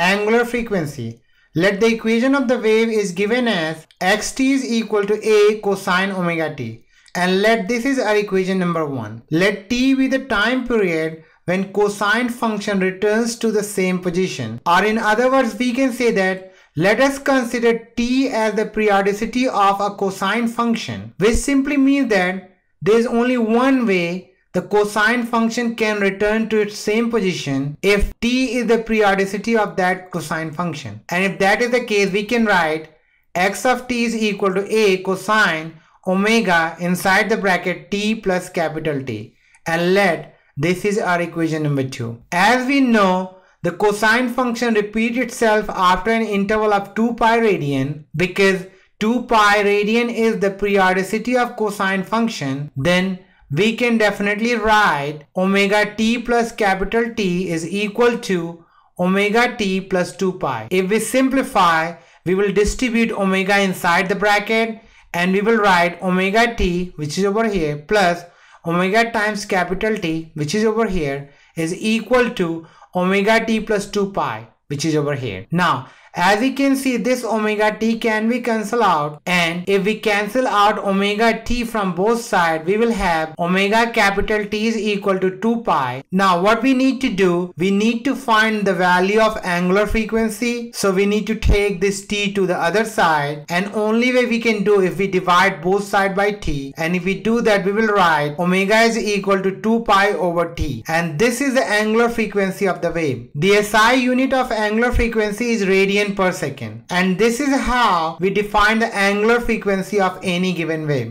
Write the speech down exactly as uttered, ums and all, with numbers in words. angular frequency. Let the equation of the wave is given as xt is equal to a cosine omega t. And let this is our equation number one. Let t be the time period when cosine function returns to the same position. Or in other words, we can say that let us consider t as the periodicity of a cosine function, which simply means that there is only one way the cosine function can return to its same position if t is the periodicity of that cosine function. And if that is the case, we can write x of t is equal to a cosine omega inside the bracket t plus capital T, and let this is our equation number two. As we know, the cosine function repeats itself after an interval of two pi radian, because two pi radian is the periodicity of cosine function. Then we can definitely write omega t plus capital T is equal to omega t plus two pi. If we simplify, we will distribute omega inside the bracket, and we will write omega t, which is over here, plus omega times capital T, which is over here, is equal to omega t plus two pi, which is over here. Now, as we can see, this omega t can be cancelled out, and if we cancel out omega t from both sides, we will have omega capital T is equal to two pi. Now, what we need to do, we need to find the value of angular frequency. So we need to take this t to the other side, and only way we can do if we divide both sides by t, and if we do that, we will write omega is equal to two pi over t, and this is the angular frequency of the wave. The S I unit of angular frequency is radian per second, and this is how we define the angular frequency of any given wave.